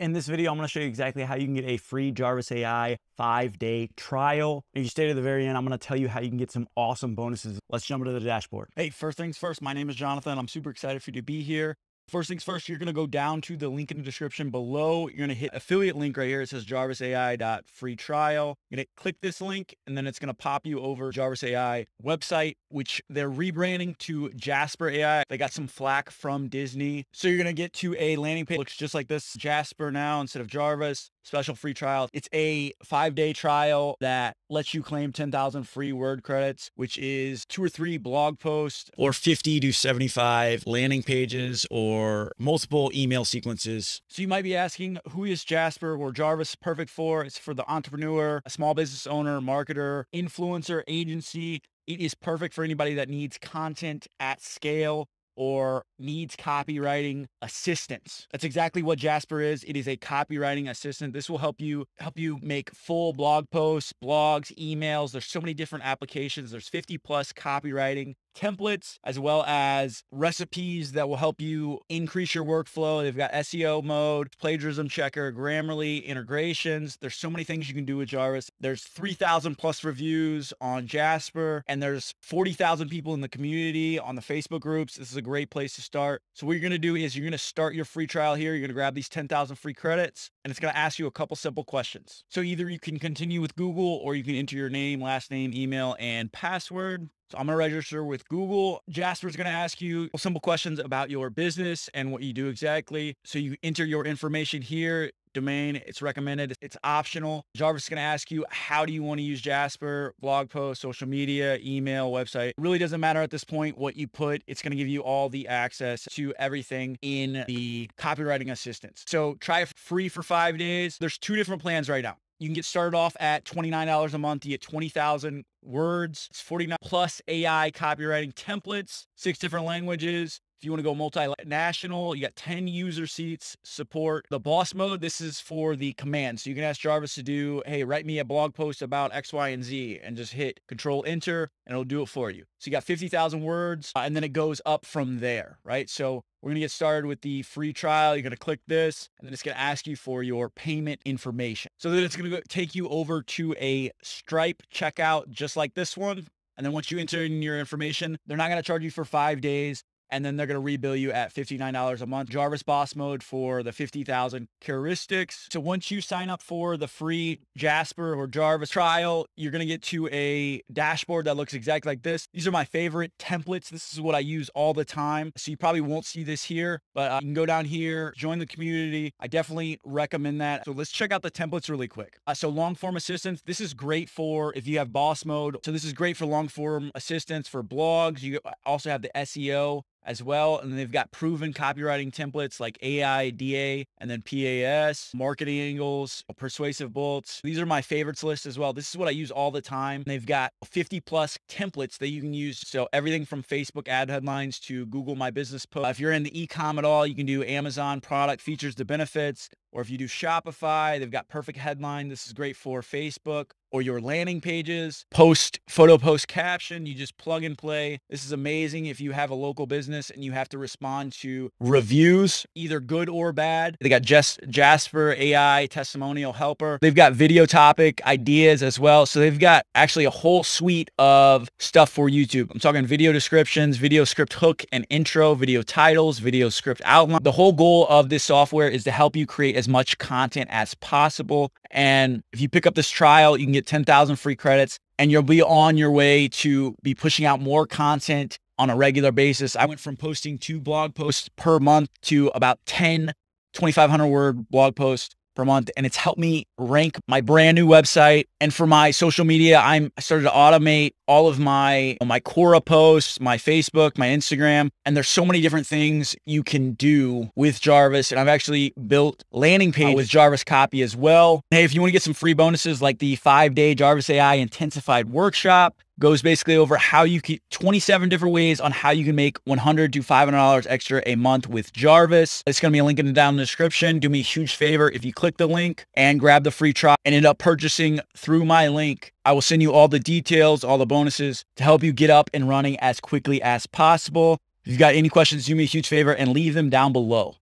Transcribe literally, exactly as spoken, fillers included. In this video, I'm going to show you exactly how you can get a free Jarvis A I five-day trial. If you stay to the very end, I'm going to tell you how you can get some awesome bonuses. Let's jump into the dashboard. Hey, first things first, my name is Jonathan. I'm super excited for you to be here. First things first, you're going to go down to the link in the description below. You're going to hit affiliate link right here. It says jarvis A I dot free trial. You're going to click this link, and then it's going to pop you over Jarvis A I website, which they're rebranding to Jasper A I. They got some flack from Disney. So you're going to get to a landing page. It looks just like this. Jasper now instead of Jarvis. Special free trial. It's a five-day trial that lets you claim ten thousand free word credits, which is two or three blog posts or fifty to seventy-five landing pages or multiple email sequences. So you might be asking, who is Jasper or Jarvis perfect for? It's for the entrepreneur, a small business owner, marketer, influencer, agency. It is perfect for anybody that needs content at scale or needs copywriting assistance. That's exactly what Jasper is. It is a copywriting assistant. This will help you help you make full blog posts, blogs, emails. There's so many different applications. There's fifty plus copywriting templates, as well as recipes that will help you increase your workflow. They've got S E O mode, plagiarism checker, Grammarly, integrations. There's so many things you can do with Jarvis. There's three thousand plus reviews on Jasper, and there's forty thousand people in the community on the Facebook groups. This is a great place to start. So what you're going to do is you're going to start your free trial here. You're going to grab these ten thousand free credits, and it's going to ask you a couple simple questions. So either you can continue with Google, or you can enter your name, last name, email, and password. So I'm going to register with Google. Jasper's going to ask you simple questions about your business and what you do exactly. So you enter your information here. Domain, it's recommended, it's optional. Jarvis is going to ask you, how do you want to use Jasper? Blog post, social media, email, website. It really doesn't matter at this point what you put. It's going to give you all the access to everything in the copywriting assistance. So try it free for five days. There's two different plans right now. You can get started off at twenty-nine dollars a month. You get twenty thousand words. It's forty-nine plus A I copywriting templates, six different languages. If you want to go multinational, you got ten user seats, support. The boss mode, this is for the command. So you can ask Jarvis to do, hey, write me a blog post about X, Y, and Z, and just hit control enter, and it'll do it for you. So you got fifty thousand words, uh, and then it goes up from there, right? So we're going to get started with the free trial. You're going to click this, and then it's going to ask you for your payment information. So then it's going to take you over to a Stripe checkout just like this one. And then once you enter in your information, they're not going to charge you for five days. And then they're going to rebill you at fifty-nine dollars a month. Jarvis boss mode for the fifty thousand heuristics. So once you sign up for the free Jasper or Jarvis trial, you're going to get to a dashboard that looks exactly like this. These are my favorite templates. This is what I use all the time. So you probably won't see this here, but uh, you can go down here, join the community. I definitely recommend that. So let's check out the templates really quick. Uh, so long form assistance. This is great for if you have boss mode. So this is great for long form assistance for blogs. You also have the S E O as well. And they've got proven copywriting templates like A I D A and then P A S, marketing angles, persuasive bullets. These are my favorites list as well. This is what I use all the time. They've got fifty plus templates that you can use. So everything from Facebook ad headlines to Google My Business post. If you're in the e-com at all, you can do Amazon product features to benefits. Or if you do Shopify, they've got perfect headline. This is great for Facebook or your landing pages, post, photo post caption. You just plug and play. This is amazing if you have a local business and you have to respond to reviews, either good or bad. They got just Jasper A I testimonial helper. They've got video topic ideas as well. So they've got actually a whole suite of stuff for YouTube. I'm talking video descriptions, video script hook and intro, video titles, video script outline. The whole goal of this software is to help you create as much content as possible. And if you pick up this trial, you can get ten thousand free credits, and you'll be on your way to be pushing out more content on a regular basis. I went from posting two blog posts per month to about ten, twenty-five hundred word blog posts per month. And it's helped me rank my brand new website. And for my social media, I'm, I started to automate all of my, my Quora posts, my Facebook, my Instagram. And there's so many different things you can do with Jarvis. And I've actually built landing pages with Jarvis copy as well. Hey, if you want to get some free bonuses like the five-day Jarvis A I intensified workshop, goes basically over how you keep twenty-seven different ways on how you can make one hundred to five hundred dollars extra a month with Jarvis. It's going to be a link in the down in the description. Do me a huge favor if you click the link and grab the free trial and end up purchasing through my link. I will send you all the details, all the bonuses to help you get up and running as quickly as possible. If you've got any questions, do me a huge favor and leave them down below.